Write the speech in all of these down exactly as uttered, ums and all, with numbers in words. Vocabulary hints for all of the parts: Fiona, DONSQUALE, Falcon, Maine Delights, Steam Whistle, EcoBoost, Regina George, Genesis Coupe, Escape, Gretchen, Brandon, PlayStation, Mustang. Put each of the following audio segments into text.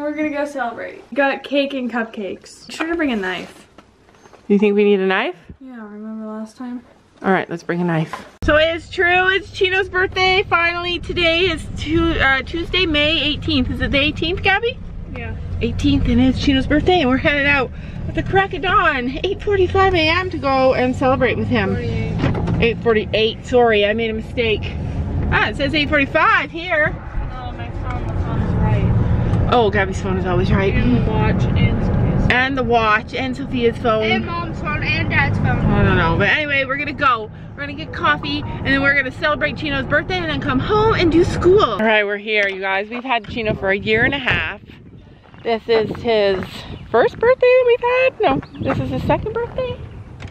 and we're gonna go celebrate. Got cake and cupcakes. Make sure to bring a knife. You think we need a knife? Yeah, remember last time? All right, let's bring a knife. So it is true, it's Chino's birthday. Finally, today is two, uh, Tuesday, May eighteenth. Is it the eighteenth, Gabby? Yeah. eighteenth, and it's Chino's birthday, and we're headed out at the crack of dawn, eight forty-five a m to go and celebrate with him. eight forty-eight, sorry, I made a mistake. Ah, it says eight forty-five here. Oh, my phone was always right. Oh, Gabby's phone is always right. And the watch, and Sophia's phone. And the watch, and Sophia's phone. And Mom's phone, and Dad's phone. I don't know, but anyway, we're gonna go. We're gonna get coffee, and then we're gonna celebrate Chino's birthday, and then come home and do school. All right, we're here, you guys. We've had Chino for a year and a half. This is his first birthday that we've had. No, this is his second birthday.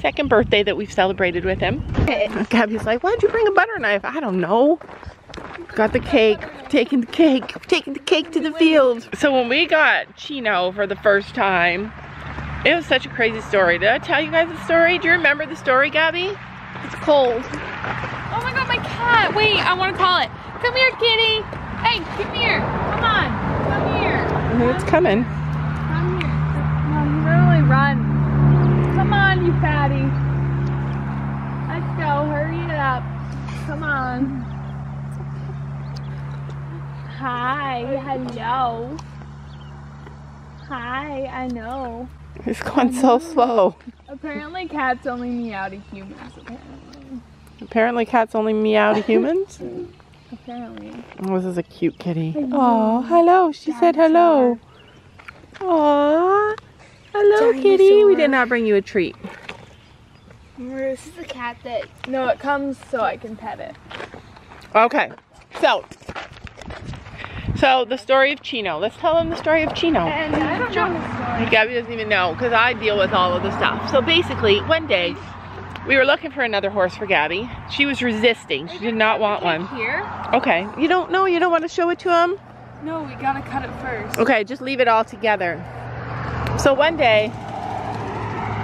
Second birthday that we've celebrated with him. Gabby's like, why'd you bring a butter knife? I don't know. Got the cake, taking the cake, taking the cake to the field. So when we got Chino for the first time, it was such a crazy story. Did I tell you guys the story? Do you remember the story, Gabby? It's cold. Oh my God, my cat. Wait, I want to call it. Come here, kitty. Hey, come here. Come on. It's coming. Come here. Mom, really run. Come on, you fatty. Let's go. Hurry it up. Come on. Hi. Hello. Hi. I know. It's going so slow. Apparently, cats only meow to humans. Apparently. Apparently, cats only meow to humans? Apparently. Oh, this is a cute kitty. Oh, hello. She Dinosaur. said hello. Aw. Hello, Dinosaur. kitty. We did not bring you a treat. This is a cat that... No, it comes so I can pet it. Okay. So. So, the story of Chino. Let's tell them the story of Chino. And I don't know the story. Gabby doesn't even know because I deal with all of the stuff. So, basically, one day... We were looking for another horse for Gabby. She was resisting. She did not want one. Here? Okay. You don't know? You don't want to show it to him? No, we gotta cut it first. Okay, just leave it all together. So one day,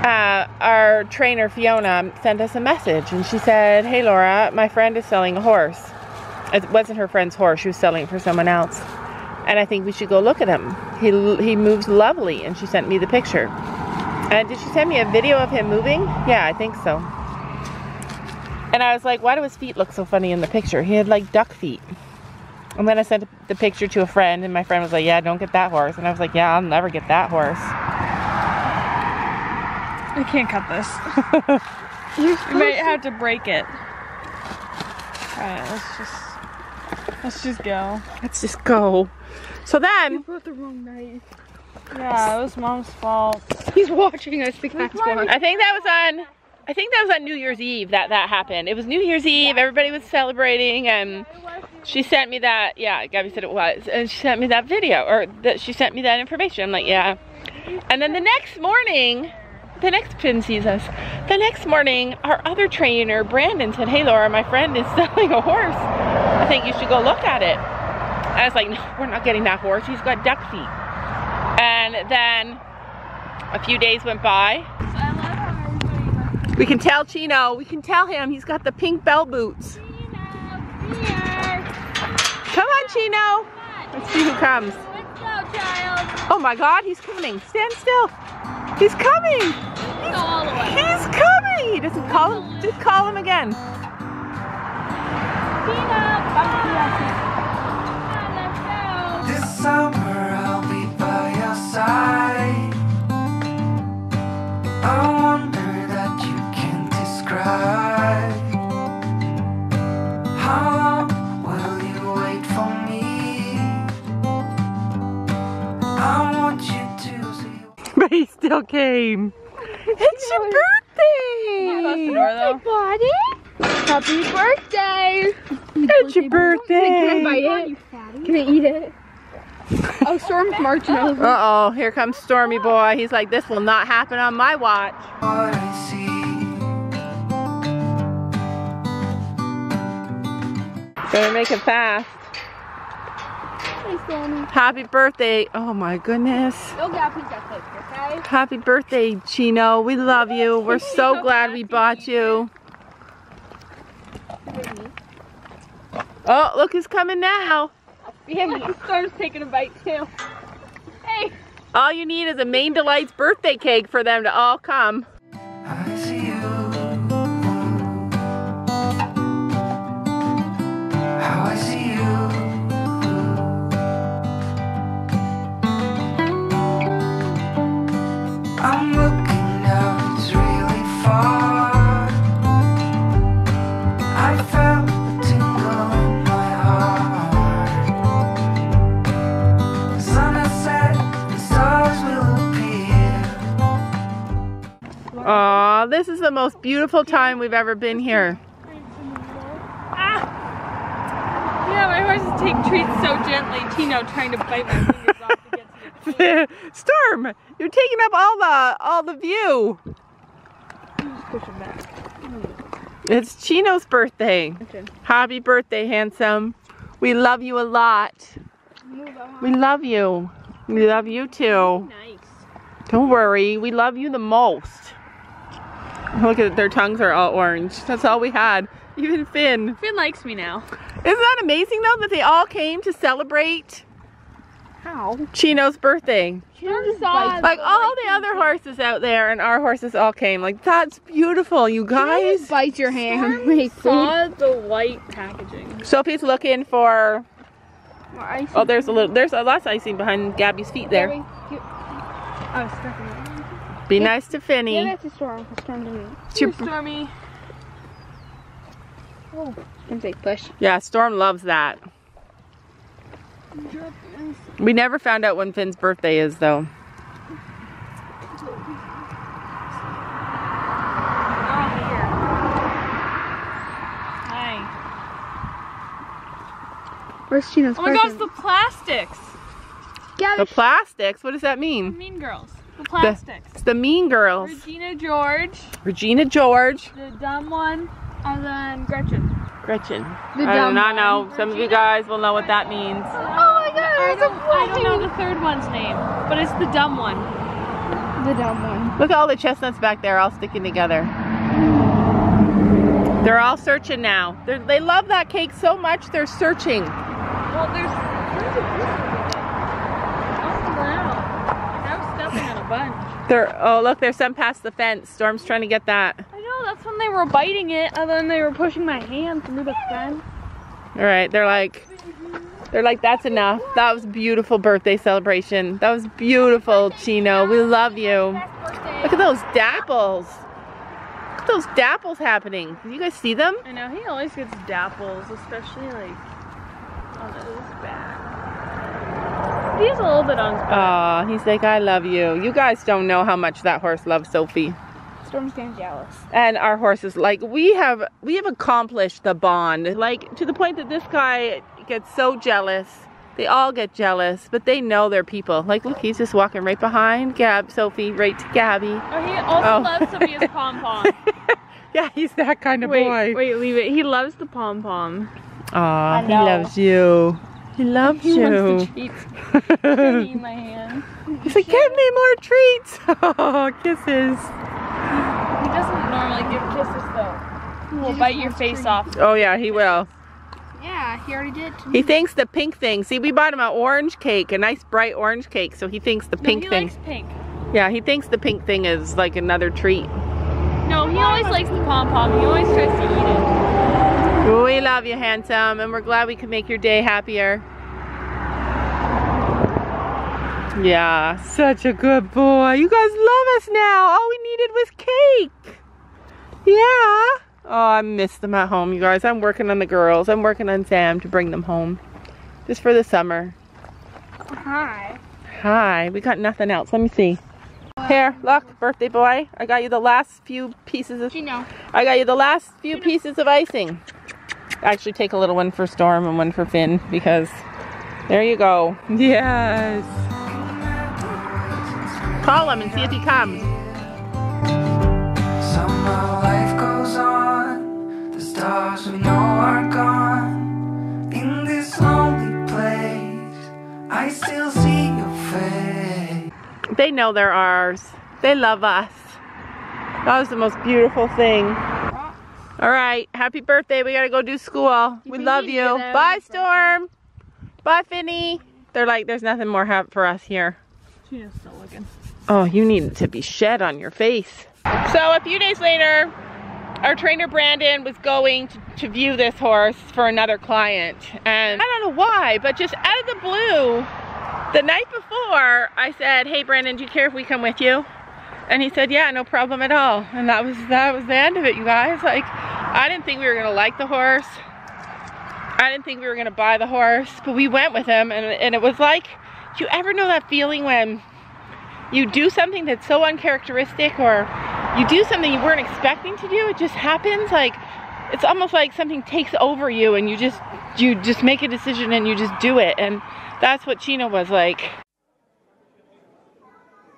uh, our trainer, Fiona, sent us a message. And she said, hey, Laura, my friend is selling a horse. It wasn't her friend's horse. She was selling it for someone else. And I think we should go look at him. He, he moves lovely. And she sent me the picture. And did she send me a video of him moving? Yeah, I think so. And I was like, why do his feet look so funny in the picture? He had like duck feet. And then I sent the picture to a friend and my friend was like, yeah, don't get that horse. And I was like, yeah, I'll never get that horse. I can't cut this. You might have to break it. All right, let's just, let's just go. Let's just go. So then. You brought the wrong knife. Yeah, it was Mom's fault. He's watching us. The cat's watching. I think that was on. I think that was on New Year's Eve that that happened. It was New Year's Eve. Yeah. Everybody was celebrating, and she sent me that. Yeah, Gabby said it was, and she sent me that video, or that she sent me that information. I'm like, yeah. And then the next morning, the next pin sees us. The next morning, our other trainer, Brandon, said, "Hey, Laura, my friend is selling a horse. I think you should go look at it." I was like, "No, we're not getting that horse. He's got duck feet." And then a few days went by. I love how everybody we can tell Chino. We can tell him he's got the pink bell boots. Chino, here. Come on, Chino. Come on. Let's see who comes. Let's go, child. Oh my God, he's coming. Stand still. He's coming. He's, all the way. he's coming. He doesn't call him. Just call him again. Chino, come on, let's go. This summer. Side. I wonder that you can describe. How long will you wait for me? I want you to see. But he still came. It's your birthday! Everybody, happy birthday! It's your birthday! Can I bite it? Can I eat it? Oh, Storm's marching over. Uh-oh, here comes Stormy boy. He's like, this will not happen on my watch. What I see. Better make it fast. Hey, Stormy. Happy birthday. Oh, my goodness. Go get a pizza cake, okay? Happy birthday, Chino. We love you. We're so, so glad happy. we bought you. Oh, look who's coming now. Yeah, my scar's taking a bite too. All you need is a Maine Delights birthday cake for them to all come. I see you. How I see you. I'm looking out, it's really far. I felt a tingle in my heart. The sun has set, the stars will appear. Aw, this is the most beautiful time we've ever been here. Ah! Yeah, my horses take treats so gently. Tino trying to bite my fingers off to get to the Storm! You're taking up all the all the view. I'm just pushing back. It's Chino's birthday. Okay. Happy birthday, handsome. We love you a lot. Move on. We love you. We love you too. Nice. Don't worry. We love you the most. Look at it, their tongues are all orange. That's all we had. Even Finn. Finn likes me now. Isn't that amazing though that they all came to celebrate? How? Chino's birthday. Chino's like all the other horses out there, and our horses all came. Like that's beautiful, you guys. You bite your hand. I saw the white packaging. Sophie's looking for. More icing. Oh, there's a little. There's a lot of icing behind Gabby's feet there. Oh, be nice to Finny. Yeah, that's a storm. A storm to me. It's your stormy. Oh, it's a push. Yeah, Storm loves that. We never found out when Finn's birthday is, though. Hi. Where's Chino's oh my gosh, the plastics! Yeah, the plastics? What does that mean? Mean Girls. The plastics. The, it's the Mean Girls. Regina George. Regina George. The dumb one. And then Gretchen. Gretchen. The I do not know. One. Some Regina. Of you guys will know what that means. I don't, I don't know the third one's name, but it's the dumb one. The dumb one. Look at all the chestnuts back there all sticking together. They're all searching now. They're, they love that cake so much, they're searching. Well, there's... there's a, oh, wow. Now I'm stepping on a bunch. They're, oh, look, there's some past the fence. Storm's trying to get that. I know, that's when they were biting it, and then they were pushing my hand through the fence. All right, they're like... They're like, that's enough. That was a beautiful birthday celebration. That was beautiful, Chino. We love you. Look at those dapples. Look at those dapples happening. Do you guys see them? I know, he always gets dapples, especially like on his back. He's a little bit on his back. Aw, he's like, I love you. You guys don't know how much that horse loves Sophie. Storm's getting jealous. And our horses, like, we have, we have accomplished the bond. Like, to the point that this guy... gets so jealous. They all get jealous, but they know their people. Like, look, he's just walking right behind Gab, Sophie, right to Gabby. Oh, he also oh. loves Sophia's pom pom. Yeah, he's that kind of wait, boy. Wait, leave it. He loves the pom pom. Aw, he loves you. He loves he you. He wants the treats. Can he eat my hand? He's like, give me more treats. Oh, kisses. He doesn't normally give kisses though. He will bite your face treats. Off. Oh yeah, he will. Yeah, he already did. He thinks the pink thing. See, we bought him an orange cake, a nice bright orange cake, so he thinks the pink no, he thing. He likes pink. Yeah, he thinks the pink thing is like another treat. No, he always likes the pom pom. He always tries to eat it. We love you, handsome, and we're glad we could make your day happier. Yeah, such a good boy. You guys love us now. All we needed was cake. Yeah. Oh, I miss them at home, you guys. I'm working on the girls. I'm working on Sam to bring them home. Just for the summer. Hi. Hi. We got nothing else. Let me see. Here, look, birthday boy. I got you the last few pieces of... Gino. I got you the last few Gino. pieces of icing. Actually, take a little one for Storm and one for Finn, because... There you go. Yes. Call him and see if he comes. Somehow life goes on. The stars we know are gone. In this lonely place, I still see your face. They know they're ours. They love us. That was the most beautiful thing. Alright, happy birthday. We gotta go do school. We love you. Bye, Storm. Bye, Finny. They're like, there's nothing more for us here. She is still looking. Oh, you needed to be shed on your face. So a few days later, our trainer Brandon was going to, to view this horse for another client. And I don't know why, but just out of the blue, the night before, I said, hey Brandon, do you care if we come with you? And he said, yeah, no problem at all. And that was that was the end of it, you guys. Like, I didn't think we were gonna like the horse. I didn't think we were gonna buy the horse, but we went with him, and, and it was like, do you ever know that feeling when you do something that's so uncharacteristic, or you do something you weren't expecting to do, it just happens? Like, it's almost like something takes over you, and you just, you just make a decision and you just do it. And that's what Gina was like.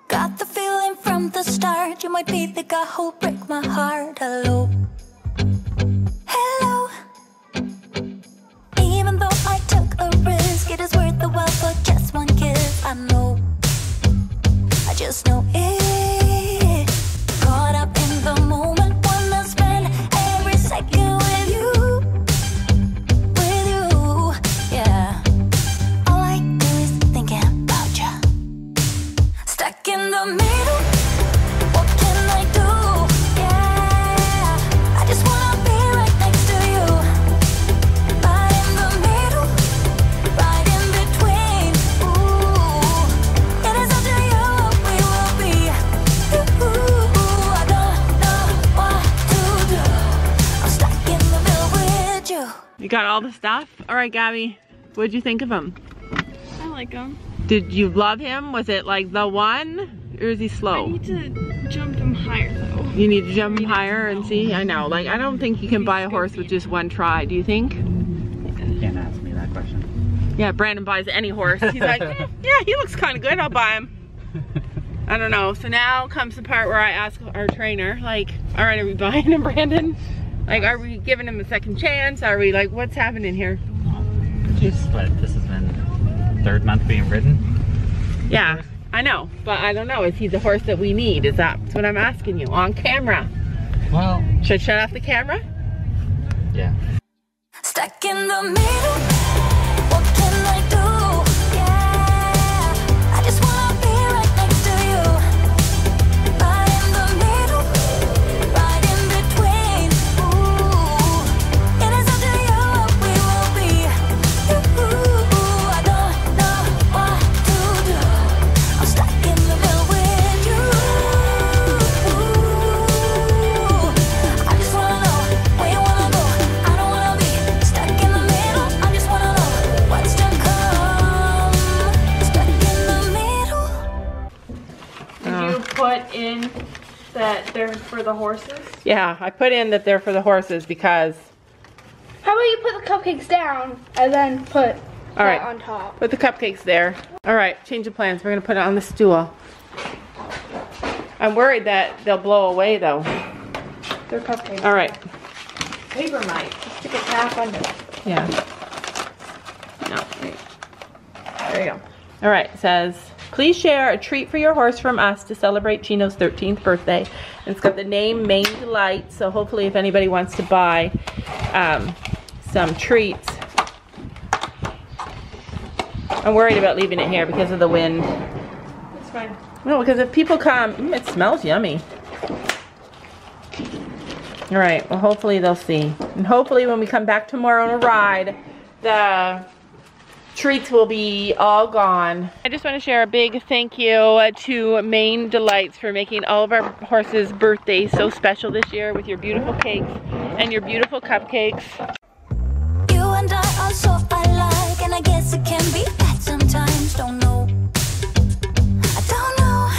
Got the feeling from the start, you might be the guy who'll break my heart. Hello, hello. Even though I took a risk, it is worth the while for just one kiss. I know, I just know it. Caught up in the moment, wanna spend every second with you, with you, yeah. All I do is thinking about you. Stuck in the middle, what can I do? Yeah, I just wanna be right next to you. Right in the middle, right in between. Ooh, it is up to you what we will be. Ooh, I don't know what to do. I'm stuck in the middle with you. You got all the stuff? All right, Gabby, what'd you think of him? I like him. Did you love him? Was it like the one, or is he slow? I need to jump him higher though. You need to jump him higher and see? I know, like I don't think you can buy a horse with just one try, do you think? You can't ask me that question. Yeah, Brandon buys any horse. He's like, eh, yeah, he looks kind of good, I'll buy him. I don't know, so now comes the part where I ask our trainer, like, all right, are we buying him, Brandon? Like, are we giving him a second chance? Are we like, what's happening here? She's split, this has been third month being ridden. Yeah, I know, but I don't know. Is he the horse that we need? Is that that's what I'm asking you on camera? Well, should I shut off the camera? Yeah. Stuck in the middle. What can I do? Yeah, I just wanna be right next to you. Right in the middle, right in between. Ooh, it is up to you what we will be. Ooh. In that they're for the horses? Yeah, I put in that they're for the horses because... How about you put the cupcakes down and then put all right on top? Put the cupcakes there. All right, change of plans. We're going to put it on the stool. I'm worried that they'll blow away though. They're cupcakes. All right. Paper might. Just stick it half under. Yeah. No. There you go. All right, it says... Please share a treat for your horse from us to celebrate Gino's thirteenth birthday. And it's got the name Maine Delights, so hopefully if anybody wants to buy um, some treats. I'm worried about leaving it here because of the wind. It's fine. No, because if people come, mm, it smells yummy. All right, well hopefully they'll see. And hopefully when we come back tomorrow on a ride, the... treats will be all gone. I just want to share a big thank you to Maine Delights for making all of our horses' birthdays so special this year with your beautiful cakes and your beautiful cupcakes. You and I are so alike, and I guess it can be bad sometimes. Don't know. I don't know.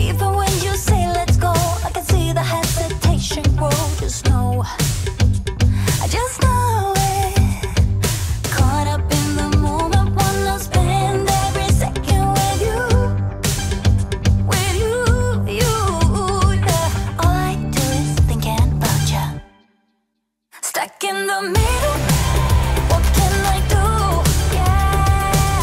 Even when you say let's go, I can see the hesitation grow. Just know. I just know it. In the middle, what can I do? Yeah.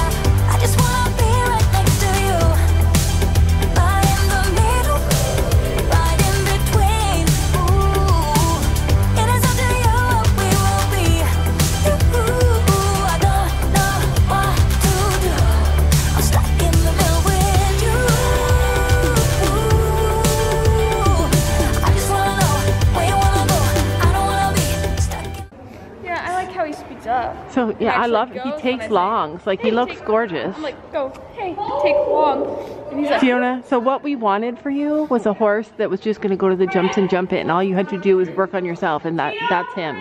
Yeah, I love it. He takes longs. Like, he looks gorgeous. I'm like, go, hey, take longs. Fiona, so what we wanted for you was a horse that was just going to go to the jumps and jump it, and all you had to do was work on yourself, and that that's him.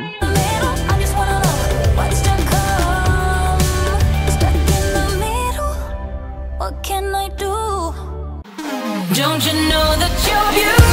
Don't you know that you're beautiful?